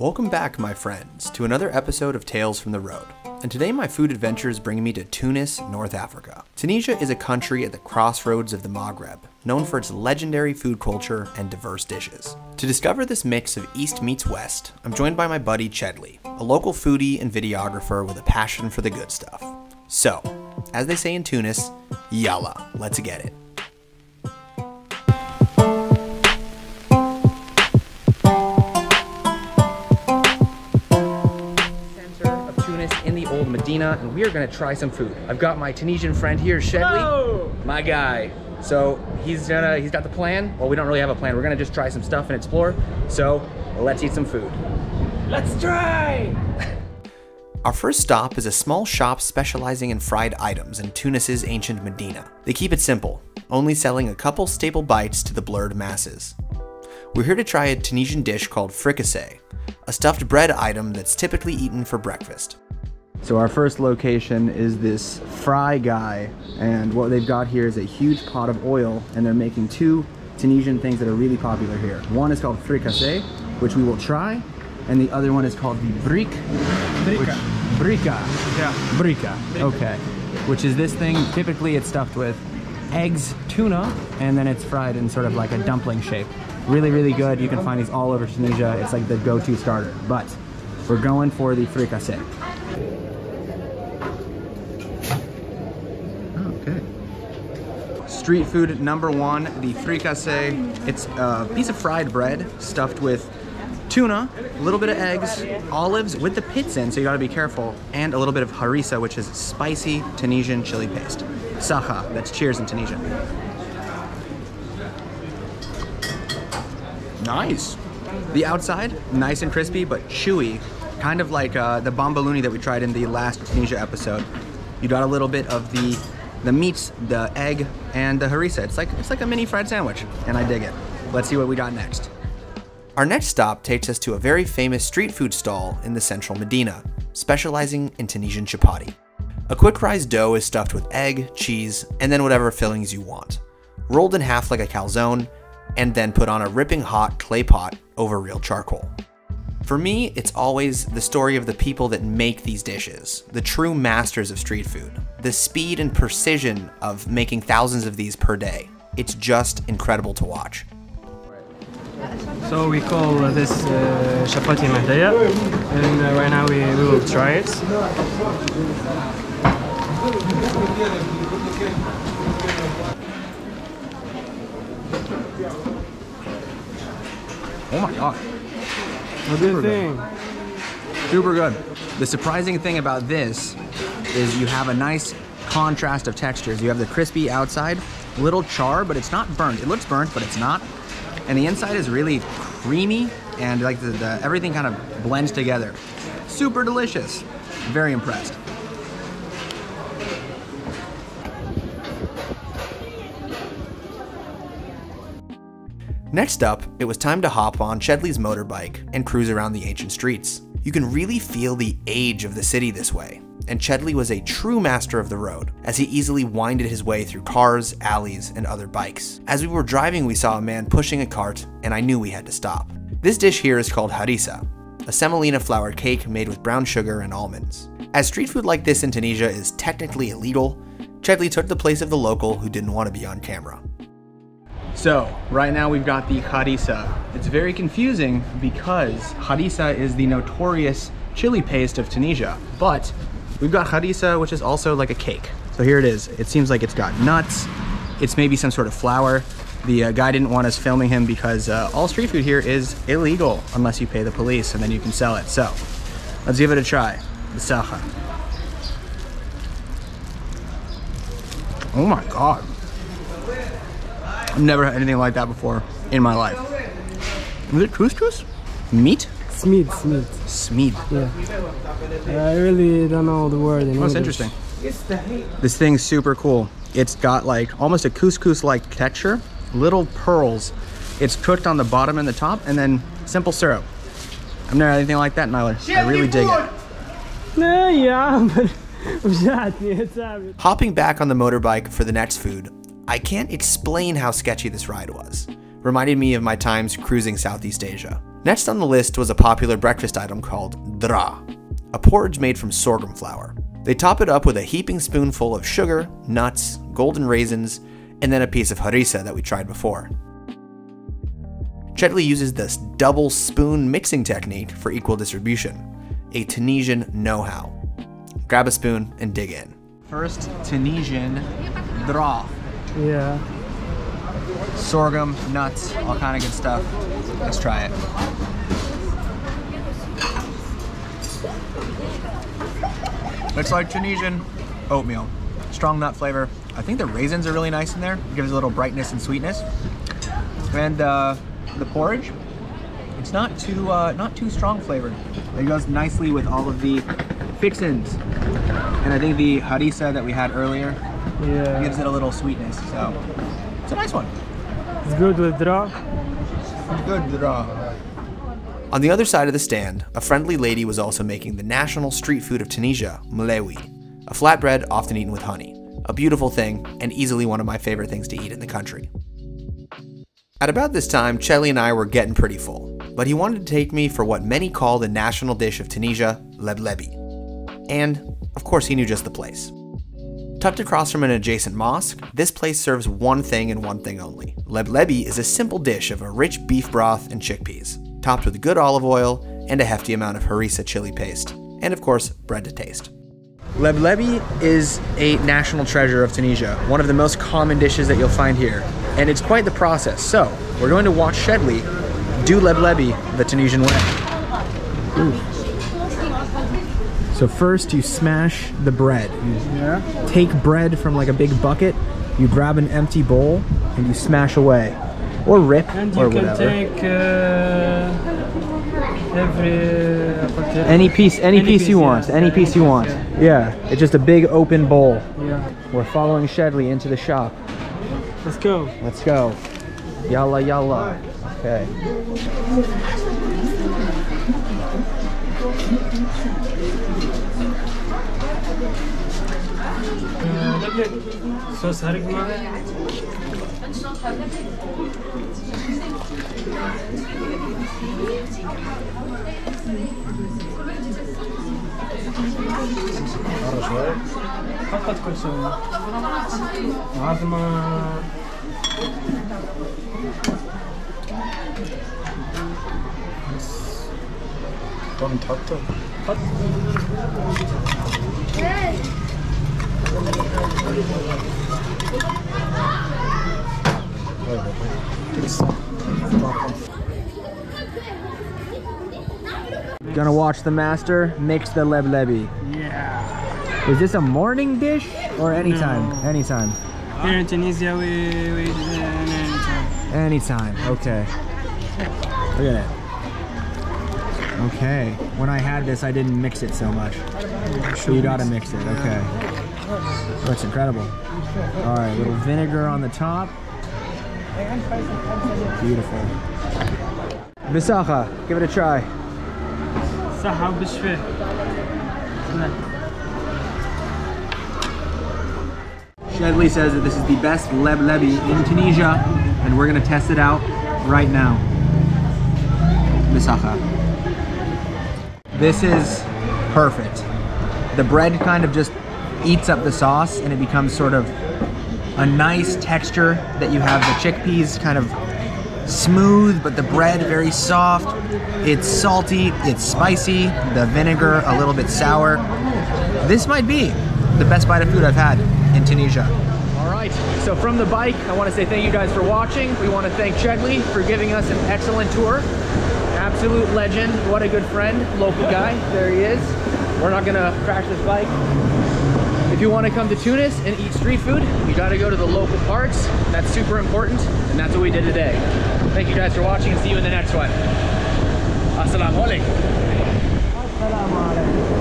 Welcome back, my friends, to another episode of Tales from the Road. And today my food adventure is bringing me to Tunis, North Africa. Tunisia is a country at the crossroads of the Maghreb, known for its legendary food culture and diverse dishes. To discover this mix of East meets West, I'm joined by my buddy Chedli, a local foodie and videographer with a passion for the good stuff. So, as they say in Tunis, yalla, let's get it. Medina, and we are going to try some food. I've got my Tunisian friend here, Chedli, my guy. So he's got the plan. Well, we don't really have a plan. We're going to just try some stuff and explore. So let's eat some food. Let's try! Our first stop is a small shop specializing in fried items in Tunis's ancient Medina. They keep it simple, only selling a couple staple bites to the blurred masses. We're here to try a Tunisian dish called fricassé, a stuffed bread item that's typically eaten for breakfast. So our first location is this fry guy, and what they've got here is a huge pot of oil, and they're making two Tunisian things that are really popular here. One is called fricassé, which we will try, and the other one is called the Brika. Okay, which is this thing. Typically it's stuffed with eggs, tuna, and then it's fried in sort of like a dumpling shape. Really, really good. You can find these all over Tunisia. It's like the go-to starter, but we're going for the fricassé. Street food number one, the fricassé. It's a piece of fried bread stuffed with tuna, a little bit of eggs, olives with the pits in, so you gotta be careful, and a little bit of harissa, which is spicy Tunisian chili paste. Saha, that's cheers in Tunisian. Nice. The outside, nice and crispy, but chewy, kind of like the bomboloni that we tried in the last Tunisia episode. You got a little bit of the meats, the egg, and the harissa. It's like a mini fried sandwich, and I dig it. Let's see what we got next. Our next stop takes us to a very famous street food stall in the central Medina, specializing in Tunisian chapati. A quick rise dough is stuffed with egg, cheese, and then whatever fillings you want, rolled in half like a calzone, and then put on a ripping hot clay pot over real charcoal. For me, it's always the story of the people that make these dishes, the true masters of street food, the speed and precision of making thousands of these per day. It's just incredible to watch. So we call this Chapati Mahdaya, and right now we will try it. Oh my god. Super good. Super good. The surprising thing about this is you have a nice contrast of textures. You have the crispy outside, little char, but it's not burnt. It looks burnt, but it's not. And the inside is really creamy, and like everything kind of blends together. Super delicious. Very impressed. Next up, it was time to hop on Chedli's motorbike and cruise around the ancient streets. You can really feel the age of the city this way, and Chedli was a true master of the road, as he easily winded his way through cars, alleys, and other bikes. As we were driving, we saw a man pushing a cart, and I knew we had to stop. This dish here is called harissa, a semolina flour cake made with brown sugar and almonds. As street food like this in Tunisia is technically illegal, Chedli took the place of the local who didn't want to be on camera. So, right now we've got the harissa. It's very confusing because harissa is the notorious chili paste of Tunisia, but we've got harissa, which is also like a cake. So here it is. It seems like it's got nuts. It's maybe some sort of flour. The guy didn't want us filming him because all street food here is illegal unless you pay the police and then you can sell it. So, let's give it a try. Bisaha. Oh my god. I've never had anything like that before in my life. Is it couscous? Meat? Smid, smid. Smid. Yeah. I really don't know the word in English. Oh, it's interesting. This thing's super cool. It's got like almost a couscous-like texture, little pearls. It's cooked on the bottom and the top, and then simple syrup. I've never had anything like that, Nyler. I really dig it. Hopping back on the motorbike for the next food, I can't explain how sketchy this ride was. Reminded me of my times cruising Southeast Asia. Next on the list was a popular breakfast item called dra, a porridge made from sorghum flour. They top it up with a heaping spoonful of sugar, nuts, golden raisins, and then a piece of harissa that we tried before. Chedli uses this double spoon mixing technique for equal distribution, a Tunisian know-how. Grab a spoon and dig in. First Tunisian dra. Yeah. Sorghum, nuts, all kind of good stuff. Let's try it. Looks like Tunisian oatmeal. Strong nut flavor. I think the raisins are really nice in there. It gives a little brightness and sweetness. And the porridge, it's not too strong flavored. It goes nicely with all of the fixins. And I think the harissa that we had earlier gives it a little sweetness. So it's a nice one. It's good with dra. Good dra. On the other side of the stand, a friendly lady was also making the national street food of Tunisia, mlewi, a flatbread often eaten with honey. A beautiful thing, and easily one of my favorite things to eat in the country. At about this time, Chedli and I were getting pretty full, but he wanted to take me for what many call the national dish of Tunisia, leblebi. And, of course, he knew just the place. Tucked across from an adjacent mosque, this place serves one thing and one thing only. Leblebi is a simple dish of a rich beef broth and chickpeas, topped with good olive oil and a hefty amount of harissa chili paste, and of course, bread to taste. Leblebi is a national treasure of Tunisia, one of the most common dishes that you'll find here, and it's quite the process. So, we're going to watch Chedli do leblebi the Tunisian way. Ooh. So first you smash the bread. Yeah. Take bread from like a big bucket, you grab an empty bowl, and you smash away. Or rip, and or whatever. And you can take any piece you want. Yeah, it's just a big open bowl. Yeah. We're following Chedli into the shop. Let's go. Let's go. Yalla, yalla. Okay. Sauce Gonna watch the master mix the leblebi. Yeah. Is this a morning dish or anytime? No. Anytime. Here in Tunisia, we do anytime. Anytime. Okay. Look at it. Okay. When I had this, I didn't mix it so much. So you gotta mix it. Okay. Looks incredible. All right, a little vinegar on the top. Beautiful. Bisaha, give it a try. Chedli says that this is the best leblebi in Tunisia, and we're gonna test it out right now. Bisaha. This is perfect. The bread kind of just eats up the sauce and it becomes sort of a nice texture that you have the chickpeas kind of smooth, but the bread very soft. It's salty, it's spicy, the vinegar a little bit sour. This might be the best bite of food I've had in Tunisia. All right, so from the bike, I want to say thank you guys for watching. We want to thank Chedli for giving us an excellent tour. Absolute legend, what a good friend, local guy, there he is. We're not gonna crash this bike. If you wanna come to Tunis and eat street food, you gotta go to the local parks. That's super important, and that's what we did today. Thank you guys for watching, and see you in the next one. Assalamu alaikum.